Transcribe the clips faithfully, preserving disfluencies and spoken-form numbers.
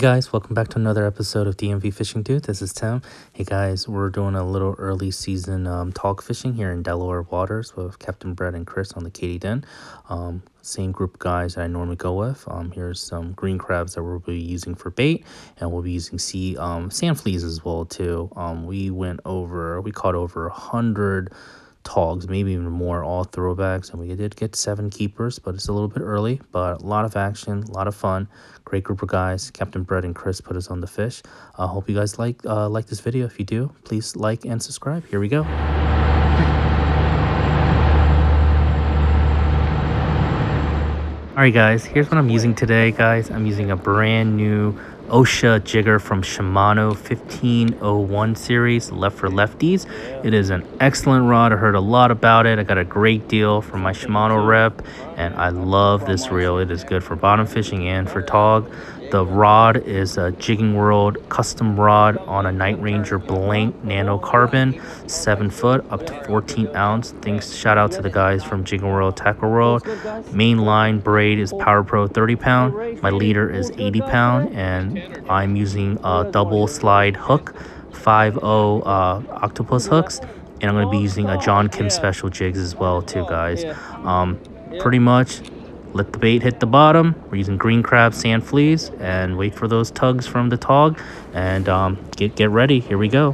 guys, welcome back to another episode of D M V Fishing Dude. This is Tim. Hey guys, we're doing a little early season um, tog fishing here in Delaware waters with Captain Brett and Chris on the Katydid. Um, same group of guys that I normally go with. Um, here's some green crabs that we'll be using for bait, and we'll be using sea um, sand fleas as well too. Um, we went over, we caught over a hundred togs, maybe even more, all throwbacks, and we did get seven keepers, but it's a little bit early, but a lot of action, a lot of fun, great group of guys. Captain Brett and Chris put us on the fish. I uh, hope you guys like uh, like this video. If you do, please like and subscribe. Here we go. All right guys, here's what I'm using today guys. I'm using a brand new Osha Jigger from Shimano fifteen oh one series, left for lefties. It is an excellent rod. I heard a lot about it. I got a great deal from my Shimano rep, and I love this reel. It is good for bottom fishing and for tog. The rod is a Jigging World custom rod on a Night Ranger blank nanocarbon, seven foot, up to fourteen ounce. Thanks, shout out to the guys from Jigging World, Tackle World. Main line braid is Power Pro thirty pound, my leader is eighty pound, and I'm using a double slide hook, five oh uh, octopus hooks, and I'm going to be using a John Kim special jigs as well too guys. Um, pretty much let the bait hit the bottom. We're using green crab, sand fleas, and wait for those tugs from the tog, and um, get get ready. Here we go.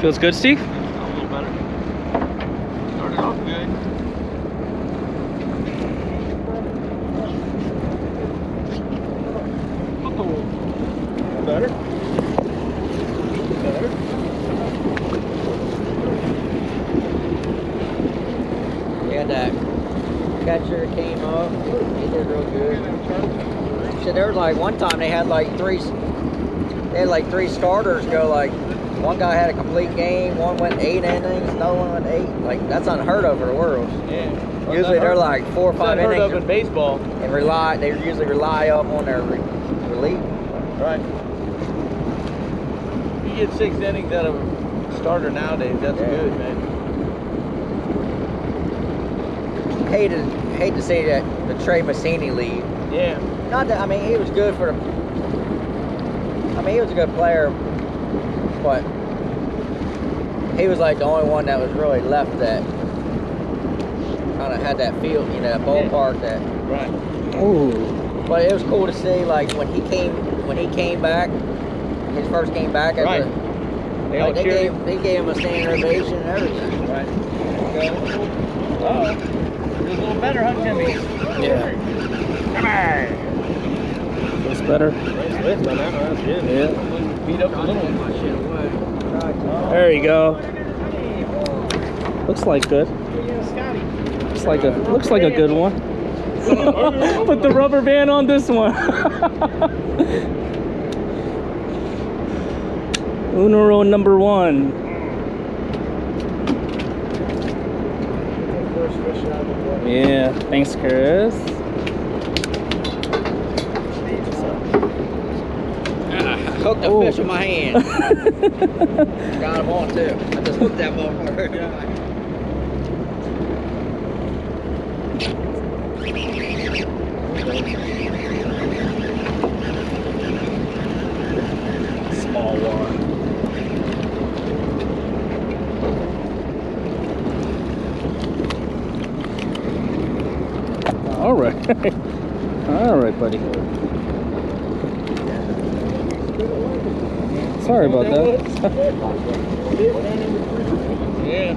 Feels good, Steve? A little better. Started off good. Oh, better. Better. And that catcher came up, they did real good. So there was like one time they had like three, they had like three starters go like, one guy had a complete game, one went eight innings, another one went eight. Like that's unheard of in the world. Yeah. Well, usually they're like four or five innings. Unheard of in baseball. And rely, they usually rely up on their re relief. Right. You get six innings out of a starter nowadays. That's yeah. Good, man. Hate to, hate to say that the Trey Massini lead. Yeah. Not that, I mean, he was good for the, I mean, he was a good player, but he was like the only one that was really left that kind of had that field, you know, that ballpark yeah. that. Right. Ooh. But it was cool to see, like, when he came, when he came back, his first came back. At right. The, they, like, they, gave, they gave him a standing ovation and everything. Right. Okay. Oh. A little better, huh, Timmy? Yeah. Come on. That's better. Yeah. Beat up a little. There you go. Looks like good. Looks like a looks like a good one. Put the rubber band on this one. Unero number one. Yeah, thanks, Chris. Ah, hooked the oh. fish with my hand. Got him on too. I just hooked that motherfucker. Yeah. Small one. All right, all right, buddy. Sorry about that. Yeah.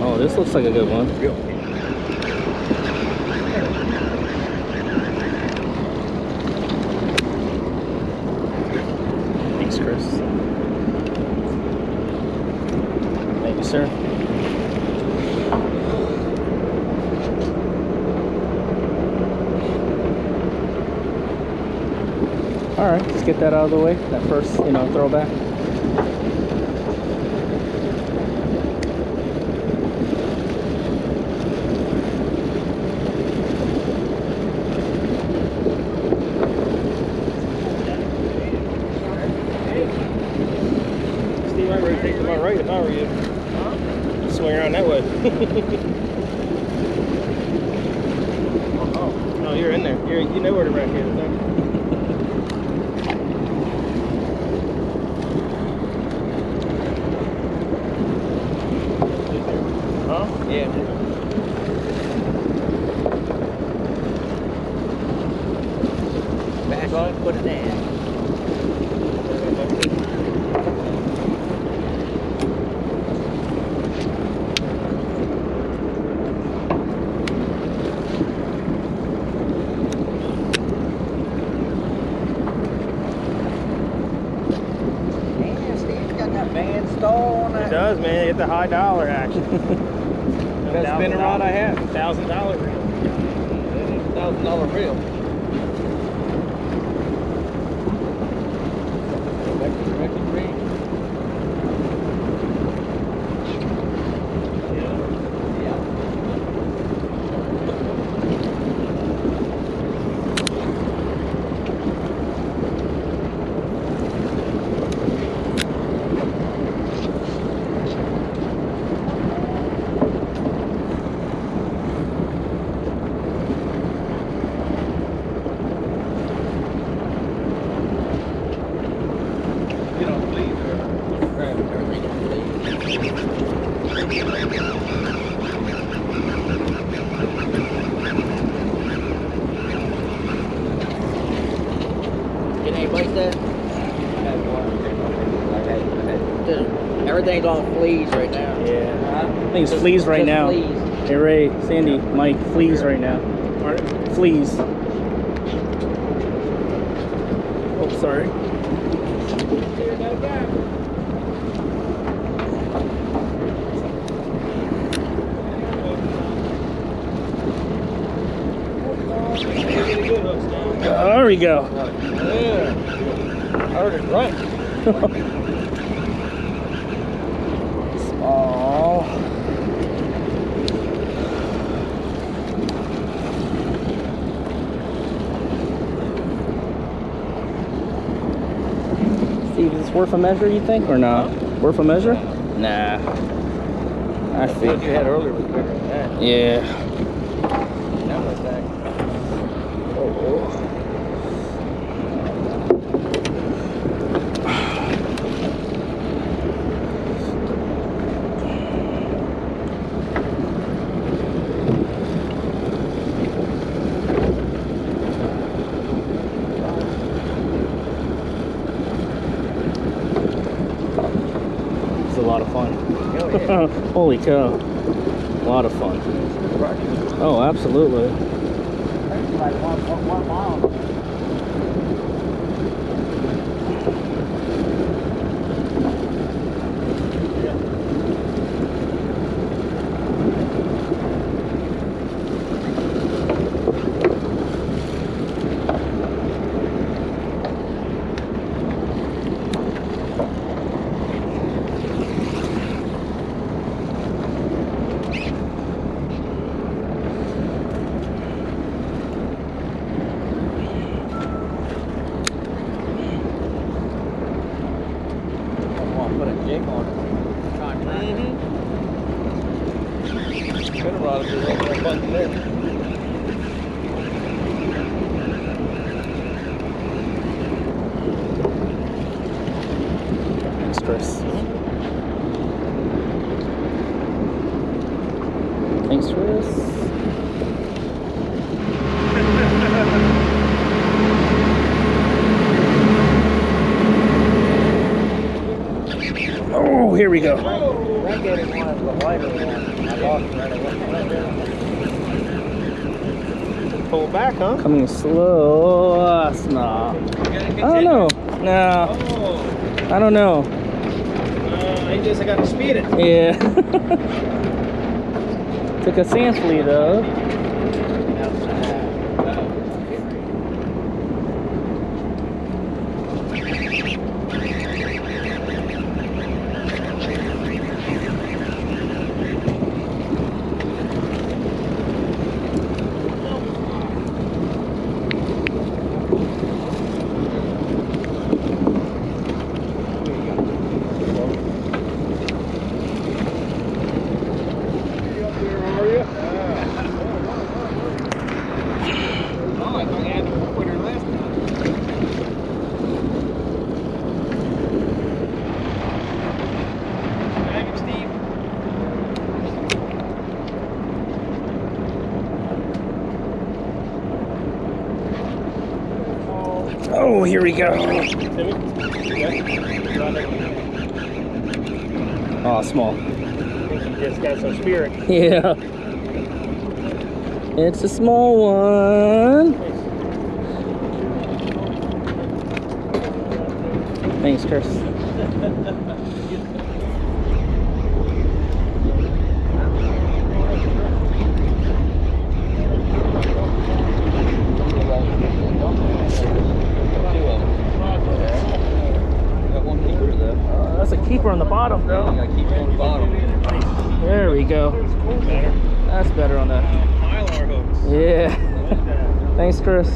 Oh, this looks like a good one. Thanks, Chris. Thank you, sir. All right, let's get that out of the way. That first, you know, throwback. right if I were you. Huh? Just swing around that way. Oh, oh. No, you're in there. You're, you know where to rack it, don't you? The high dollar action. Best spinning rod I have. Thousand dollar reel. Thousand dollar reel. Everything's on fleas right now. Yeah. I think it's fleas right now. Fleas. Hey Ray, Sandy, yeah. Mike, fleas right now. Pardon? Fleas. Oh, sorry. Oh, there we go. Yeah. Heard it right. Worth a measure, you think, or not? No. Worth a measure? Nah. I the feel. What you had earlier was bigger than that. Yeah. Now it's back. Holy cow, a lot of fun. Oh, absolutely. Here we go. Pull back, huh? Coming slow. Uh, nah. I don't know. No. Oh. I don't know. Uh, I just I got to speed it. Yeah. Took a sand flea though. Oh, here we go. Oh, small. Just got some spirit. Yeah. It's a small one. Thanks, Chris. Uh, that's a keeper on the bottom, though. I got a keeper on the bottom. There we go. That's better on that. Yeah. Thanks, Chris.